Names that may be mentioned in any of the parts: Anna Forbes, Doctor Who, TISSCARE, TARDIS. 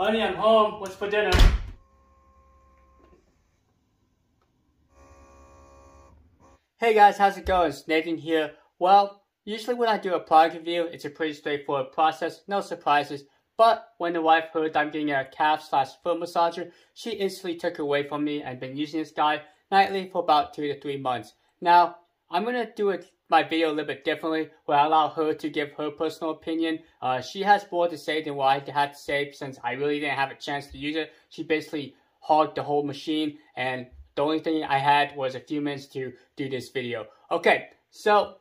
Honey, I'm home. What's for dinner? Hey guys, how's it going? It's Nathan here. Well, usually when I do a product review, it's a pretty straightforward process, no surprises. But when the wife heard that I'm getting a calf/foot massager, she instantly took it away from me and been using this guy nightly for about 2 to 3 months. Now, I'm going to do my video a little bit differently, where I allow her to give her personal opinion. She has more to say than what I had to say, since I really didn't have a chance to use it. She basically hogged the whole machine, and the only thing I had was a few minutes to do this video. Okay, so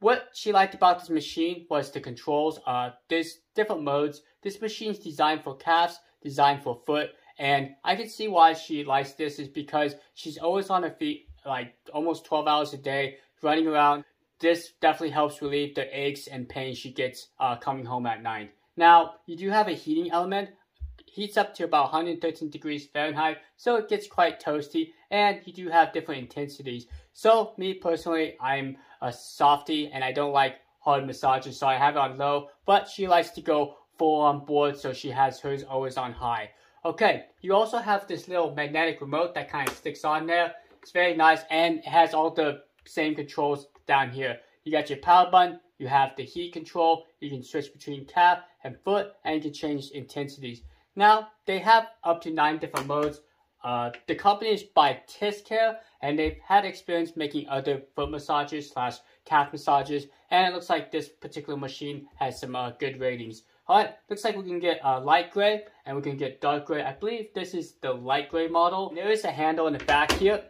what she liked about this machine was the controls. There's different modes. This machine's designed for calves, designed for foot, and I can see why she likes this is because she's always on her feet, like almost 12 hours a day, running around. This definitely helps relieve the aches and pain she gets coming home at night. Now, you do have a heating element. It heats up to about 113 degrees Fahrenheit, so it gets quite toasty, and you do have different intensities. So, me personally, I'm a softie, and I don't like hard massages, so I have it on low, but she likes to go full on board, so she has hers always on high. Okay, you also have this little magnetic remote that kind of sticks on there. It's very nice, and it has all the same controls down here. You got your power button, you have the heat control, you can switch between calf and foot, and you can change intensities. Now, they have up to 9 different modes. The company is by TISSCARE, and they've had experience making other foot massages / calf massages, and it looks like this particular machine has some good ratings. Alright, looks like we can get light gray, and we can get dark gray. I believe this is the light gray model. There is a handle in the back here,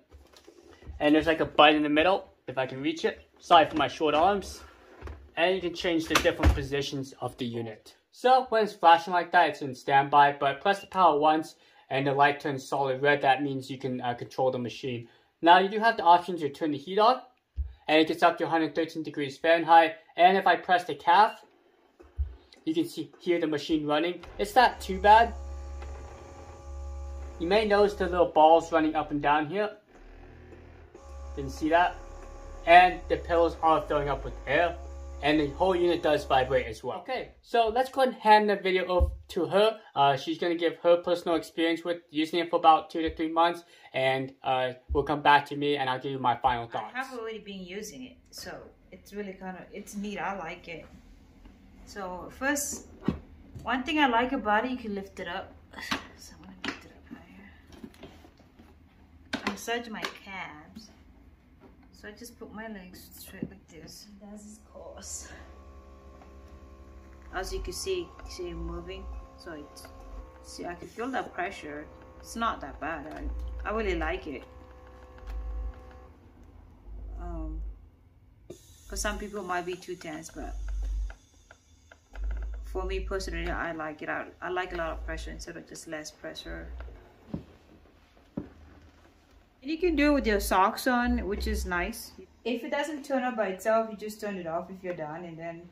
and there's like a button in the middle, if I can reach it. Sorry for my short arms. And you can change the different positions of the unit. So when it's flashing like that, it's in standby, but press the power once and the light turns solid red. That means you can control the machine. Now you do have the option to turn the heat on, and it gets up to 113 degrees Fahrenheit. And if I press the calf, you can hear the machine running. It's not too bad. You may notice the little balls running up and down here. Didn't see that. And the pillows are filling up with air, and the whole unit does vibrate as well. Okay, so let's go ahead and hand the video over to her. She's going to give her personal experience with using it for about 2 to 3 months, and we'll come back to me and I'll give you my final thoughts. I have already been using it, so it's really it's neat. I like it. So first, one thing I like about it, you can lift it up. So I'm going to lift it up higher. I massage my calves. So I just put my legs straight like this. That's his course. As you can see, it moving. So it's, see, I can feel that pressure. It's not that bad. I really like it. For some people it might be too tense, but for me personally, I like it. I like a lot of pressure instead of just less pressure. You can do it with your socks on, which is nice. If it doesn't turn up by itself, you just turn it off if you're done, and then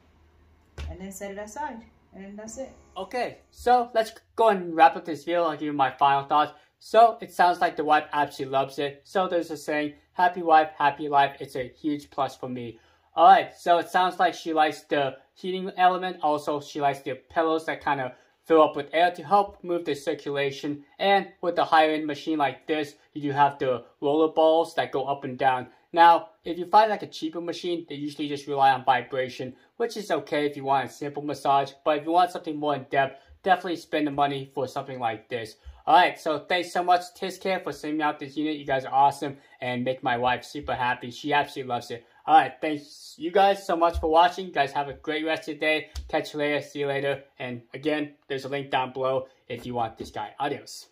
set it aside, and that's it. Okay, so let's go and wrap up this video. I'll give you my final thoughts. So it sounds like the wife absolutely loves it. So there's a saying, happy wife, happy life. It's a huge plus for me. Alright, so it sounds like she likes the heating element. Also, she likes the pillows that kind of fill up with air to help move the circulation, and with the higher end machine like this, you do have the roller balls that go up and down. Now, if you find like a cheaper machine, they usually just rely on vibration, which is okay if you want a simple massage, but if you want something more in depth, definitely spend the money for something like this. Alright, so thanks so much TISSCARE for sending me out this unit. You guys are awesome and make my wife super happy. She absolutely loves it. Alright, thanks you guys so much for watching. You guys have a great rest of the day. Catch you later. See you later. And again, there's a link down below if you want this guy. Adios.